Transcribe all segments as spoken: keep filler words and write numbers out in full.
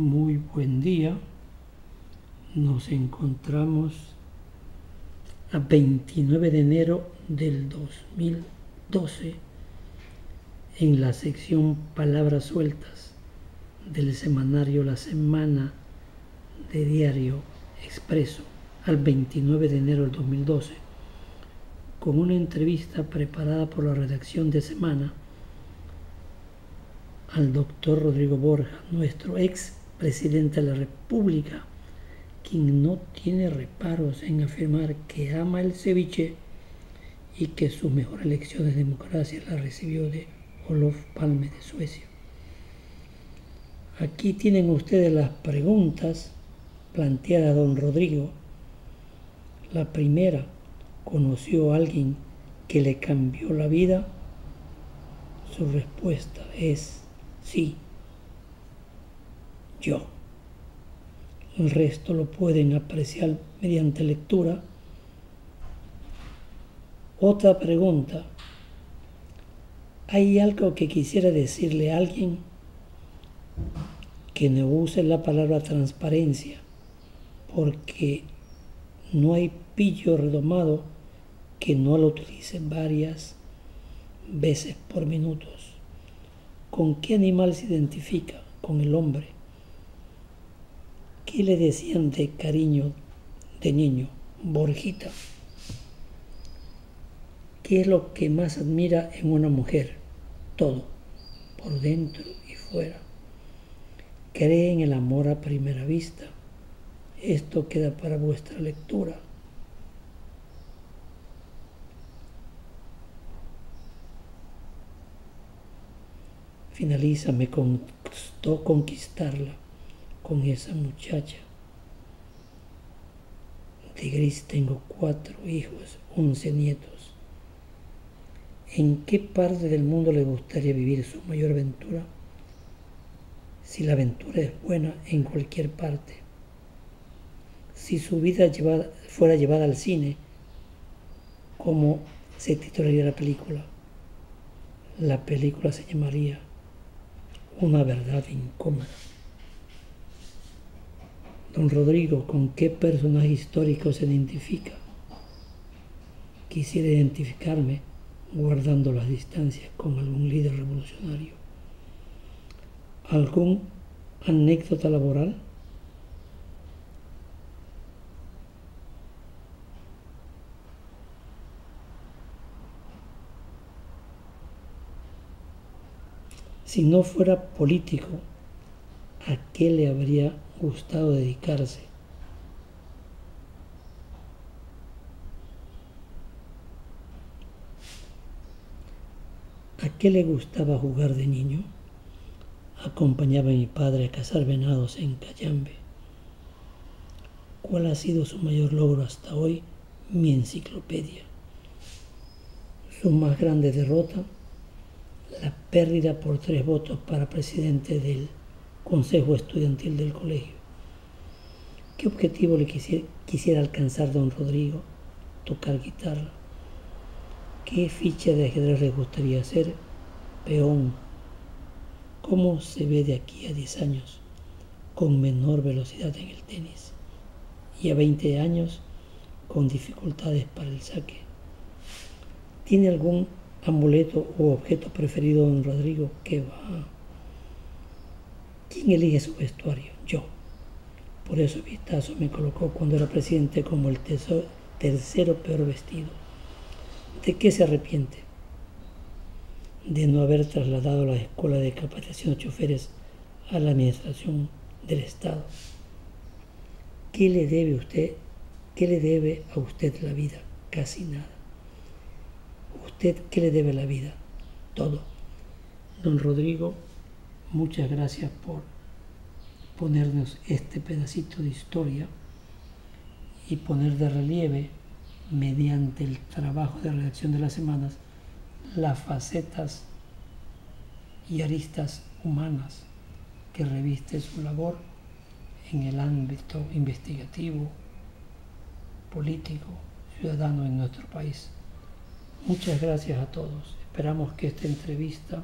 muy buen día. Nos encontramos a veintinueve de enero del dos mil doce en la sección Palabras Sueltas del semanario La Semana de Diario Expreso, al veintinueve de enero del dos mil doce, con una entrevista preparada por la redacción de Semana al doctor Rodrigo Borja, nuestro ex presidente de la República, quien no tiene reparos en afirmar que ama el ceviche y que su mejor elección de democracia la recibió de Olof Palme de Suecia. Aquí tienen ustedes las preguntas planteadas a don Rodrigo. La primera: ¿conoció a alguien que le cambió la vida? Su respuesta es sí, yo. El resto lo pueden apreciar mediante lectura. Otra pregunta: ¿hay algo que quisiera decirle a alguien? Que no use la palabra transparencia, porque no hay pillo redomado que no lo utilice varias veces por minutos. ¿Con qué animal se identifica? Con el hombre. ¿Qué le decían de cariño de niño? Borjita. ¿Qué es lo que más admira en una mujer? Todo, por dentro y fuera. ¿Cree en el amor a primera vista? Esto queda para vuestra lectura. Finaliza: me costó conquistarla con esa muchacha de gris. Tengo cuatro hijos, once nietos. ¿En qué parte del mundo le gustaría vivir su mayor aventura? Si la aventura es buena, en cualquier parte. Si su vida llevada, fuera llevada al cine, ¿cómo se titularía la película? La película se llamaría Una verdad incómoda. Don Rodrigo, ¿con qué personaje histórico se identifica? Quisiera identificarme, guardando las distancias, con algún líder revolucionario. ¿Algún anécdota laboral? Si no fuera político, ¿a qué le habría gustado dedicarse? ¿A qué le gustaba jugar de niño? Acompañaba a mi padre a cazar venados en Cayambe. ¿Cuál ha sido su mayor logro hasta hoy? Mi enciclopedia. Su más grande derrota: la pérdida por tres votos para presidente del Consejo Estudiantil del colegio. ¿Qué objetivo le quisiera, quisiera alcanzar don Rodrigo? Tocar guitarra. ¿Qué ficha de ajedrez le gustaría hacer? Peón. ¿Cómo se ve de aquí a diez años? Con menor velocidad en el tenis. Y a veinte años, con dificultades para el saque. ¿Tiene algún amuleto o objeto preferido, don Rodrigo? ¿Qué va? ¿Quién elige su vestuario? Yo. Por eso Vistazo me colocó cuando era presidente como el tesoro, tercero peor vestido. ¿De qué se arrepiente? De no haber trasladado la escuela de capacitación de choferes a la administración del Estado. ¿Qué le debe usted, qué le debe a usted la vida? Casi nada. ¿Usted qué le debe la vida? Todo. Don Rodrigo, muchas gracias por ponernos este pedacito de historia y poner de relieve, mediante el trabajo de redacción de las semanas, las facetas y aristas humanas que reviste su labor en el ámbito investigativo, político, ciudadano en nuestro país. Muchas gracias a todos. Esperamos que esta entrevista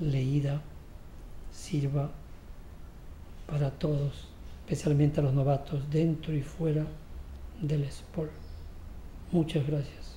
leída sirva para todos, especialmente a los novatos dentro y fuera del ESPOL. Muchas gracias.